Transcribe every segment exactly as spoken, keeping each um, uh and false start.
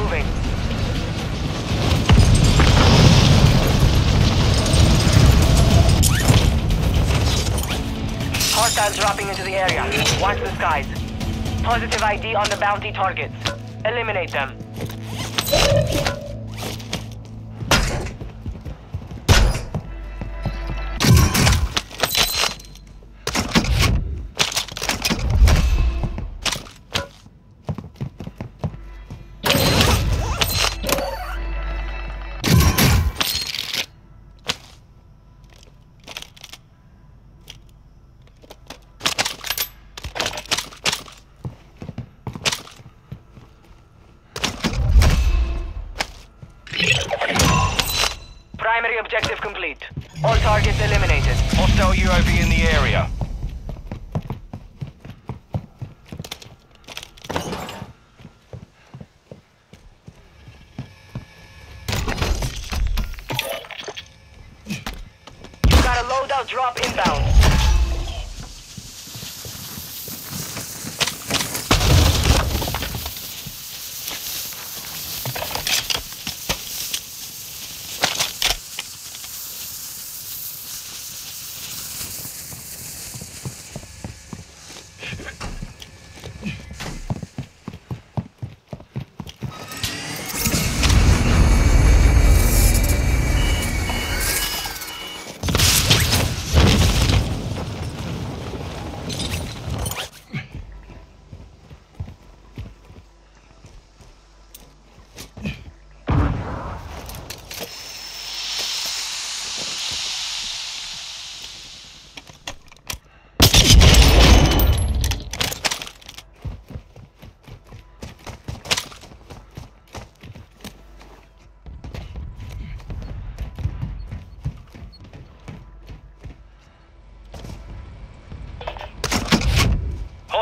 moving. Hostiles dropping into the area. Watch the skies. Positive I D on the bounty targets. Eliminate them. Primary objective complete. All targets eliminated. Hostile U A V in the area. You got a loadout drop inbound.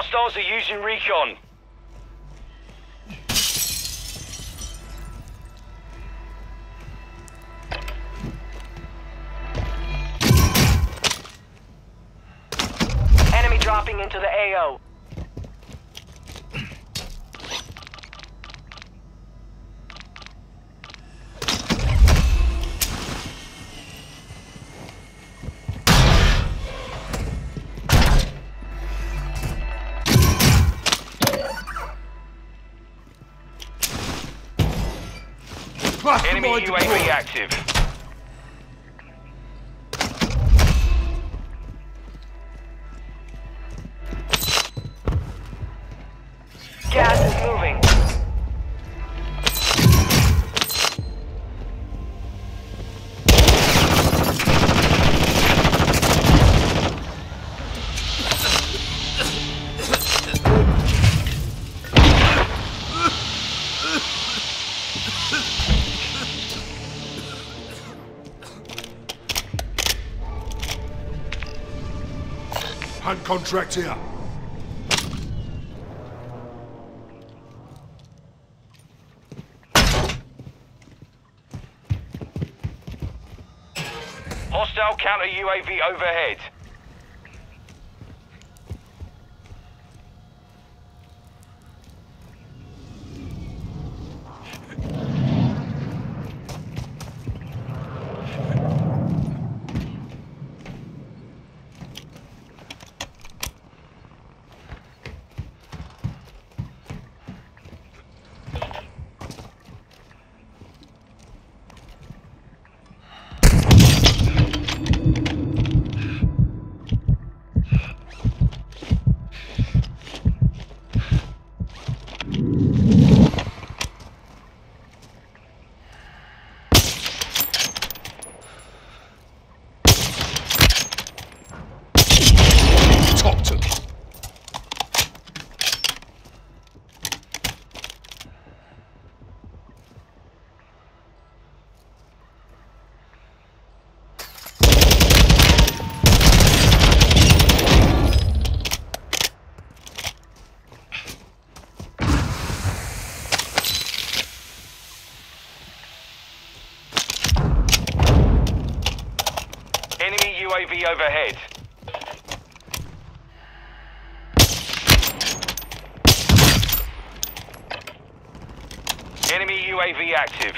Hostiles are using recon. Enemy dropping into the A O. Enemy U A V active. Gas is moving. Hunt contract here. Hostile counter U A V overhead. U A V overhead. Enemy U A V active.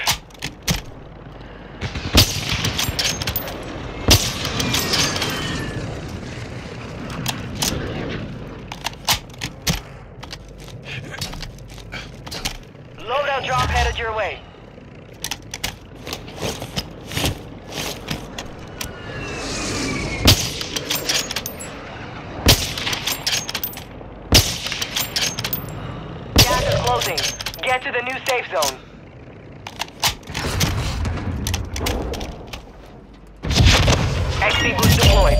Loadout drop headed your way. Closing. Get to the new safe zone. X P boost deployed.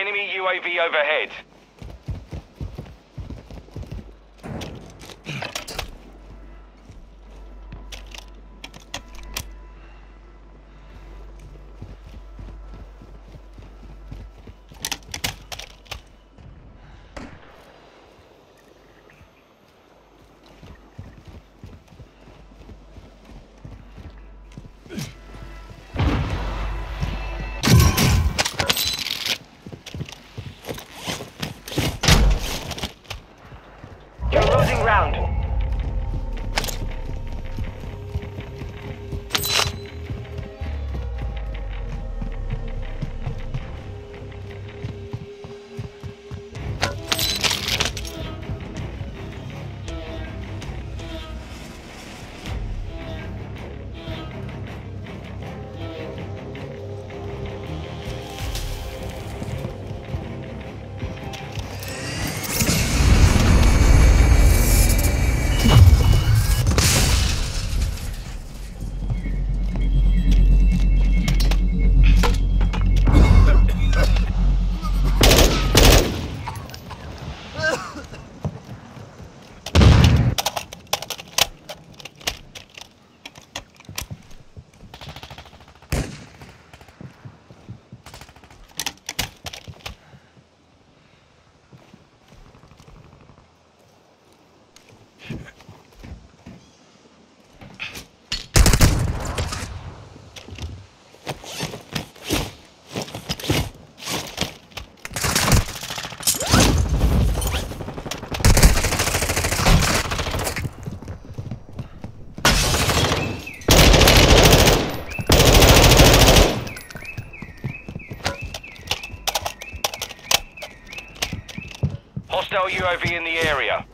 Enemy U A V overhead. Hostile U A V in the area.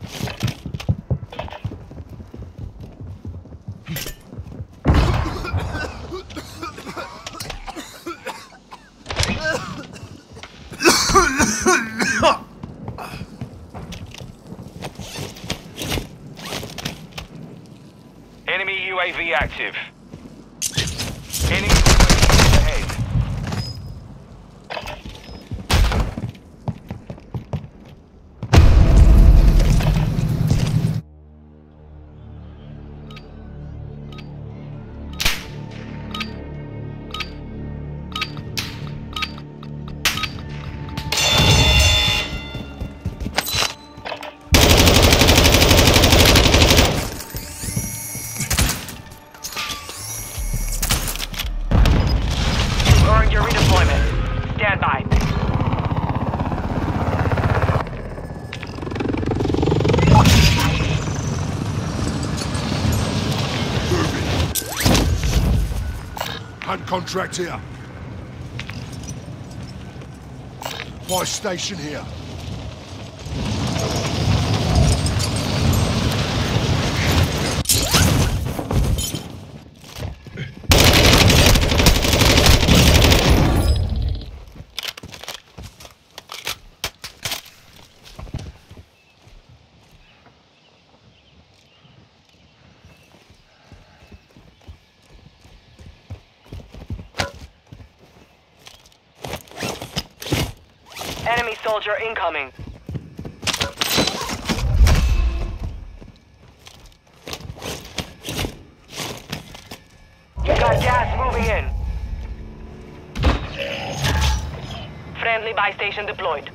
Enemy U A V active. Enemy hand contract here. By station here. Enemy soldier incoming. You got gas moving in. Friendly buy station deployed.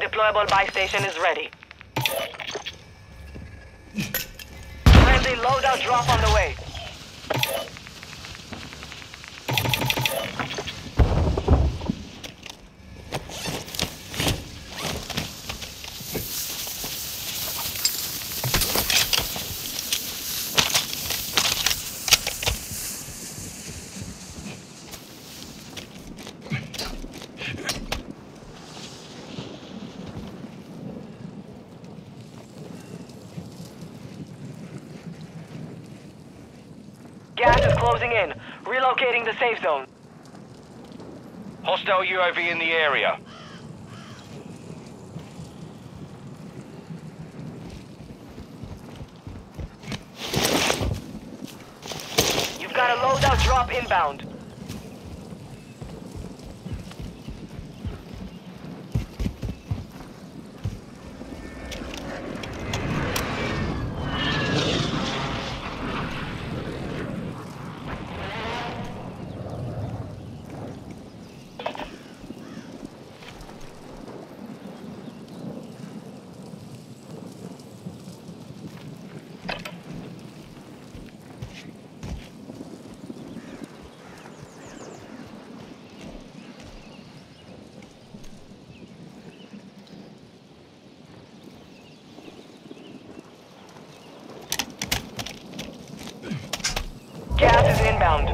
Deployable buy station is ready. Friendly loadout drop on the way. Gas is closing in. Relocating the safe zone. Hostile U A V in the area. You've got a loadout drop inbound. Gas is inbound.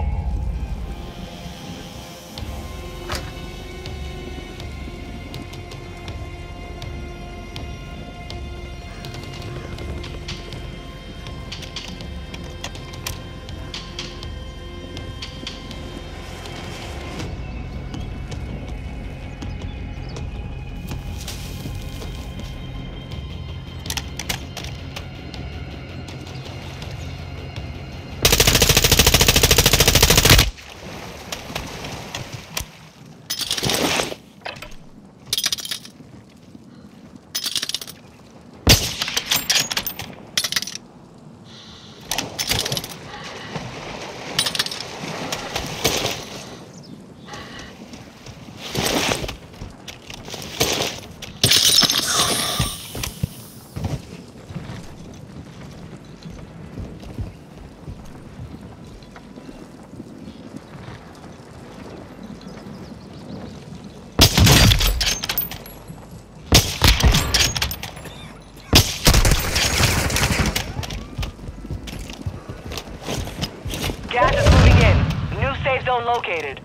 Gas is moving in. New safe zone located.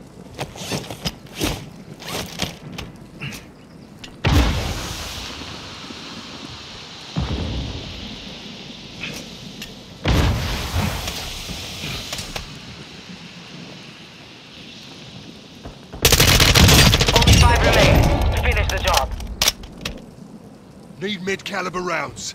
Only five remain. Finish the job. Need mid-caliber rounds.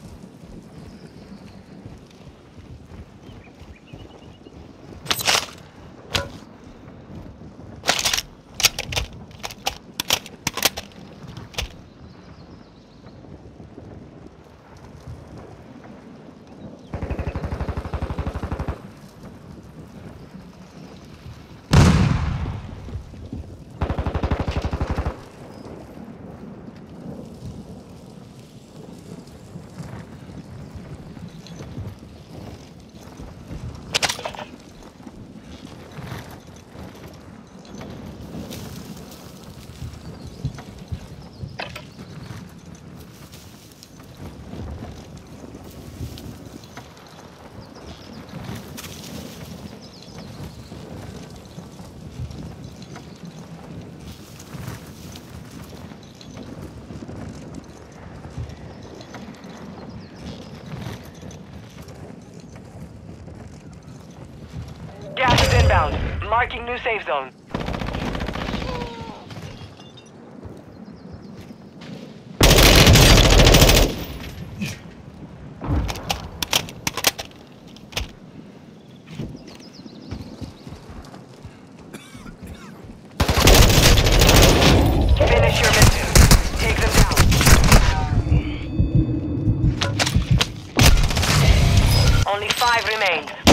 inbound. Marking new safe zone. Only five remain.